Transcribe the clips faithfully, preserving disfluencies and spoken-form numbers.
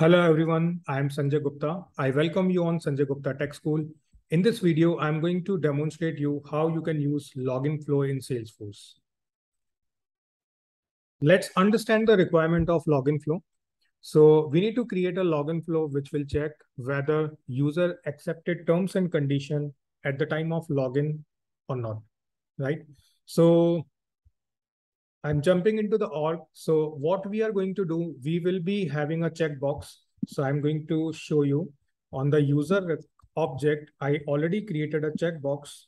Hello everyone, I am Sanjay Gupta. I welcome you on Sanjay Gupta Tech School. In this video, I am going to demonstrate you how you can use login flow in Salesforce. Let's understand the requirement of login flow. So we need to create a login flow which will check whether user accepted terms and condition at the time of login or not, right? So I'm jumping into the org. So what we are going to do, we will be having a checkbox. So I'm going to show you on the user object. I already created a checkbox.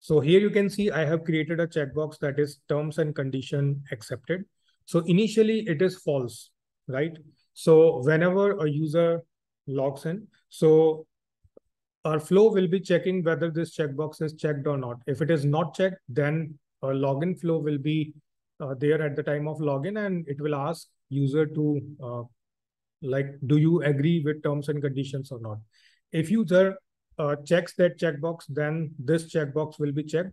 So here you can see I have created a checkbox that is terms and condition accepted. So initially it is false, right? So whenever a user logs in, so our flow will be checking whether this checkbox is checked or not. If it is not checked, then a login flow will be uh, there at the time of login, and it will ask user to uh, like, do you agree with terms and conditions or not? If user uh, checks that checkbox, then this checkbox will be checked.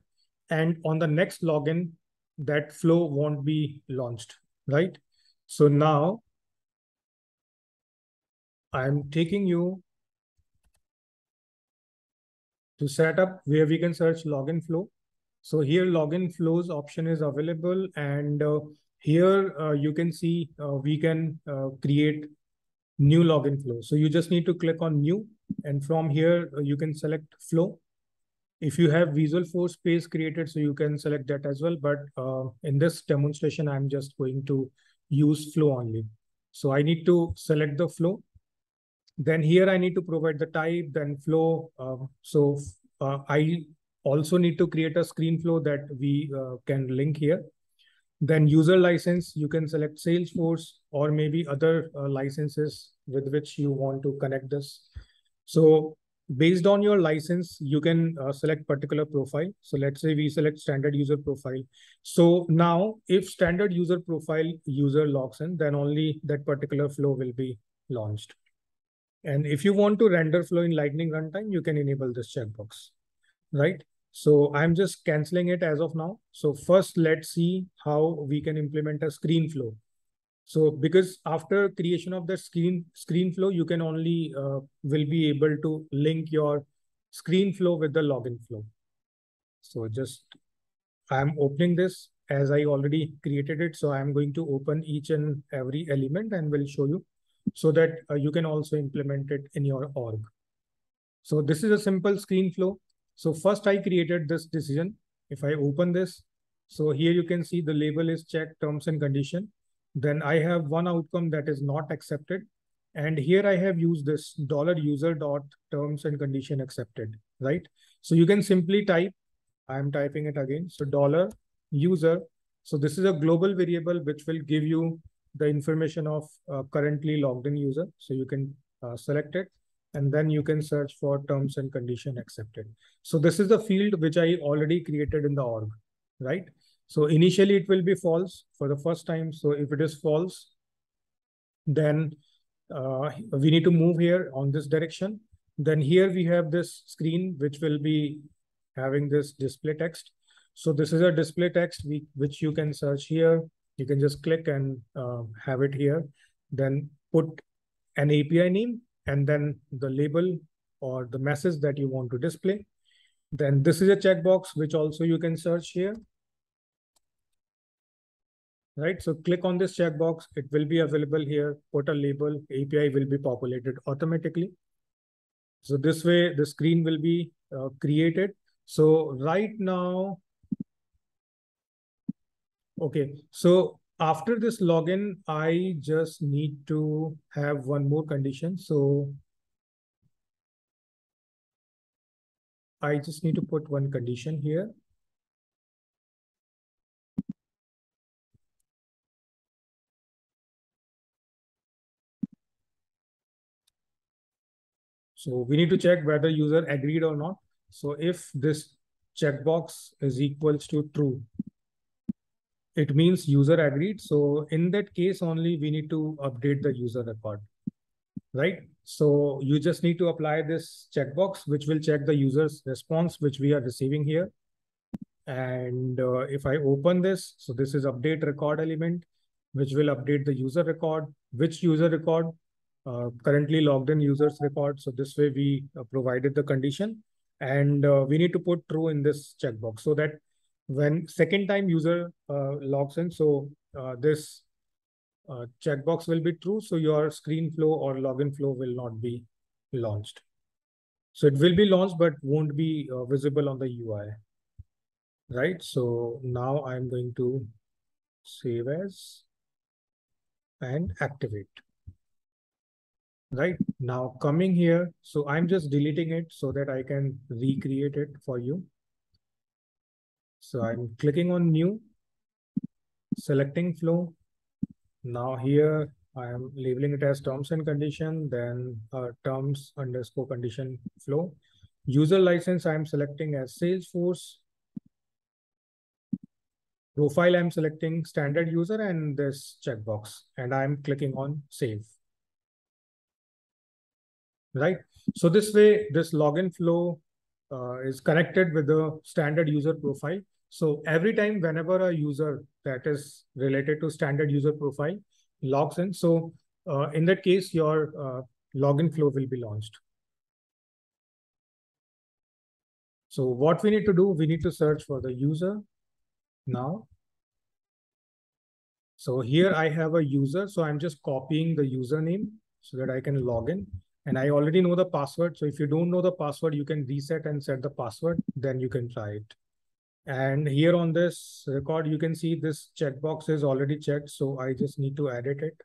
And on the next login, that flow won't be launched, right? So now I'm taking you to set up where we can search login flow. So here login flows option is available, and uh, here uh, you can see uh, we can uh, create new login flow. So you just need to click on new, and from here uh, you can select flow. If you have Visualforce page created, so you can select that as well. But uh, in this demonstration, I'm just going to use flow only. So I need to select the flow. Then here I need to provide the type, then flow. Uh, so uh, I also need to create a screen flow that we uh, can link here. Then user license, you can select Salesforce or maybe other uh, licenses with which you want to connect this. So based on your license, you can uh, select particular profile. So let's say we select standard user profile. So now if standard user profile user logs in, then only that particular flow will be launched. And if you want to render flow in Lightning runtime, you can enable this checkbox, right? So I'm just canceling it as of now. So first, let's see how we can implement a screen flow. So because after creation of the screen screen flow, you can only uh, will be able to link your screen flow with the login flow. So just I'm opening this as I already created it. So I'm going to open each and every element and will show you, so that uh, you can also implement it in your org. So this is a simple screen flow. So first I created this decision. If I open this, so here you can see the label is check terms and condition. Then I have one outcome that is not accepted. And here I have used this dollar user dot terms and condition accepted, right? So you can simply type, I'm typing it again. So dollar user. So this is a global variable, which will give you the information of uh, currently logged in user. So you can uh, select it, and then you can search for terms and condition accepted. So this is the field which I already created in the org, right? So initially it will be false for the first time. So if it is false, then uh, we need to move here on this direction. Then here we have this screen, which will be having this display text. So this is a display text we, which you can search here. You can just click and uh, have it here, then put an A P I name and then the label or the message that you want to display. Then this is a checkbox, which also you can search here. Right, so click on this checkbox. It will be available here, put a label, A P I will be populated automatically. So this way the screen will be uh, created. So right now, okay, so after this login, I just need to have one more condition. So I just need to put one condition here. So we need to check whether user agreed or not. So if this checkbox is equals to true, it means user agreed. So in that case only, we need to update the user record, right? So you just need to apply this checkbox, which will check the user's response, which we are receiving here. And uh, if I open this, so this is update record element, which will update the user record, which user record, uh, currently logged in user's record. So this way we uh, provided the condition, and uh, we need to put true in this checkbox so that when second time user uh, logs in, so uh, this uh, checkbox will be true. So your screen flow or login flow will not be launched. So it will be launched, but won't be uh, visible on the U I. Right. So now I'm going to save as and activate. Right now coming here. So I'm just deleting it so that I can recreate it for you. So I'm clicking on new, selecting flow. Now here I am labeling it as terms and condition, then uh, terms underscore condition flow. User license I'm selecting as Salesforce. Profile I'm selecting standard user and this checkbox, and I'm clicking on save. Right. So this way, this login flow uh, is connected with the standard user profile. So every time whenever a user that is related to standard user profile logs in, so uh, in that case, your uh, login flow will be launched. So what we need to do, we need to search for the user. Now, so here I have a user, so I'm just copying the username so that I can log in, and I already know the password. So if you don't know the password, you can reset and set the password, then you can try it. And here on this record, you can see this checkbox is already checked. So I just need to edit it.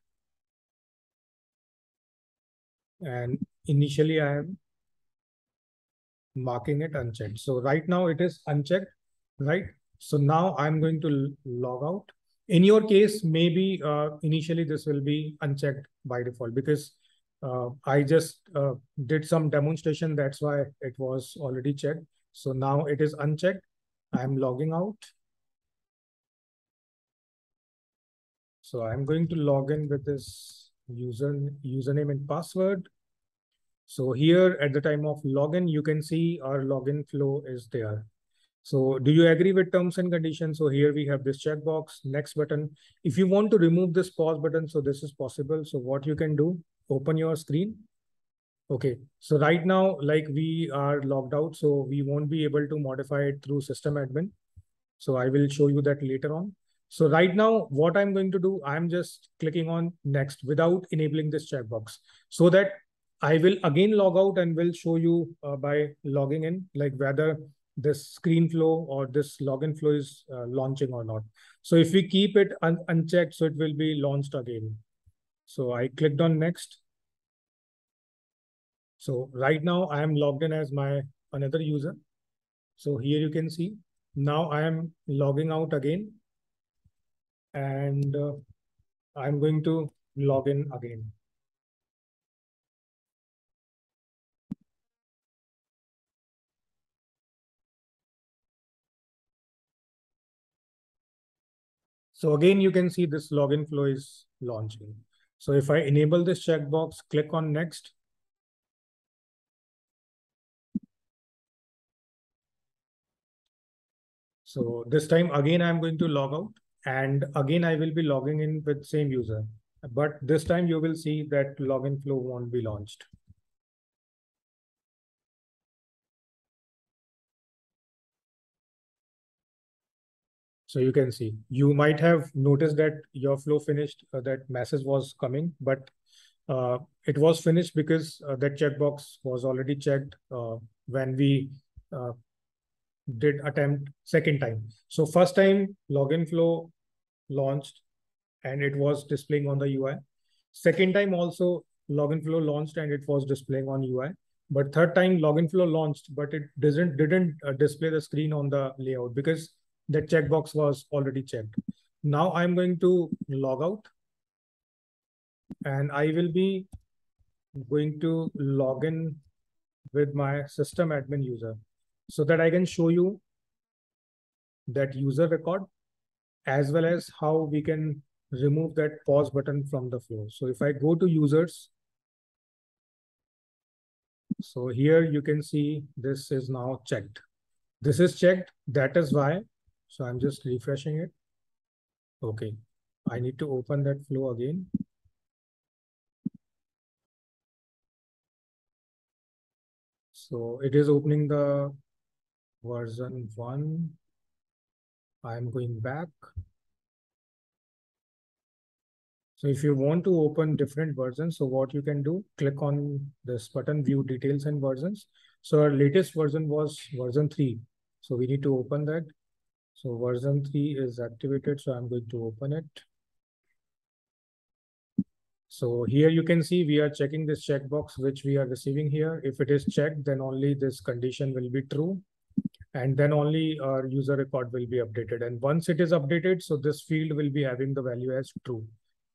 And initially I am marking it unchecked. So right now it is unchecked, right? So now I'm going to log out. In your case, maybe uh, initially this will be unchecked by default because uh, I just uh, did some demonstration. That's why it was already checked. So now it is unchecked. I'm logging out. So I'm going to log in with this user username and password. So here at the time of login, you can see our login flow is there. So do you agree with terms and conditions? So here we have this checkbox, next button. If you want to remove this pause button, so this is possible. So what you can do, open your screen. Okay, so right now, like we are logged out, so we won't be able to modify it through system admin. So I will show you that later on. So right now, what I'm going to do, I'm just clicking on next without enabling this checkbox so that I will again log out and will show you uh, by logging in, like whether this screen flow or this login flow is uh, launching or not. So if we keep it un unchecked, so it will be launched again. So I clicked on next. So right now I am logged in as my another user. So here you can see now I am logging out again, and uh, I'm going to log in again. So again, you can see this login flow is launching. So if I enable this checkbox, click on next. So this time again, I'm going to log out, and again, I will be logging in with same user, but this time you will see that login flow won't be launched. So you can see, you might have noticed that your flow finished, uh, that message was coming, but uh, it was finished because uh, that checkbox was already checked uh, when we uh, did attempt second time. So first time login flow launched and it was displaying on the U I. Second time also login flow launched and it was displaying on U I. But third time login flow launched, but it doesn't didn't uh, display the screen on the layout because that checkbox was already checked. Now I'm going to log out, and I will be going to log in with my system admin user so that I can show you that user record as well as how we can remove that pause button from the flow. So if I go to users, so here you can see this is now checked. This is checked. That is why So I'm just refreshing it. Okay. I need to open that flow again. So it is opening the version one. I'm going back. So if you want to open different versions, so what you can do, click on this button, view details and versions. So our latest version was version three. So we need to open that. So version three is activated. So I'm going to open it. So here you can see we are checking this checkbox which we are receiving here. If it is checked, then only this condition will be true. And then only our user record will be updated. And once it is updated, so this field will be having the value as true.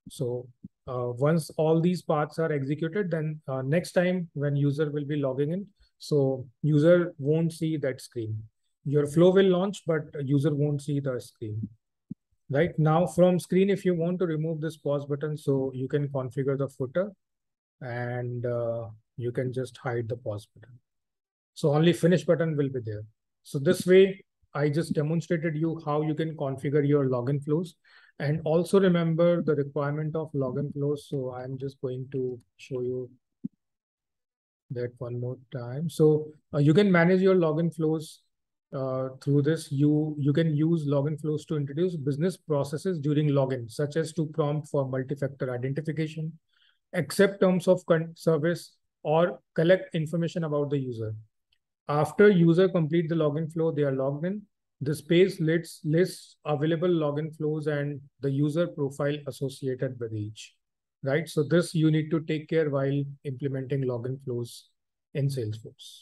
So uh, once all these parts are executed, then uh, next time when user will be logging in, so user won't see that screen. Your flow will launch, but user won't see the screen. Right now from screen, if you want to remove this pause button, so you can configure the footer and uh, you can just hide the pause button. So only finish button will be there. So this way, I just demonstrated you how you can configure your login flows and also remember the requirement of login flows. So I'm just going to show you that one more time. So uh, you can manage your login flows. Uh, through this, you, you can use login flows to introduce business processes during login, such as to prompt for multi-factor identification, accept terms of service, or collect information about the user. After user complete the login flow, they are logged in. This page lists, lists available login flows and the user profile associated with each, right? So this you need to take care while implementing login flows in Salesforce.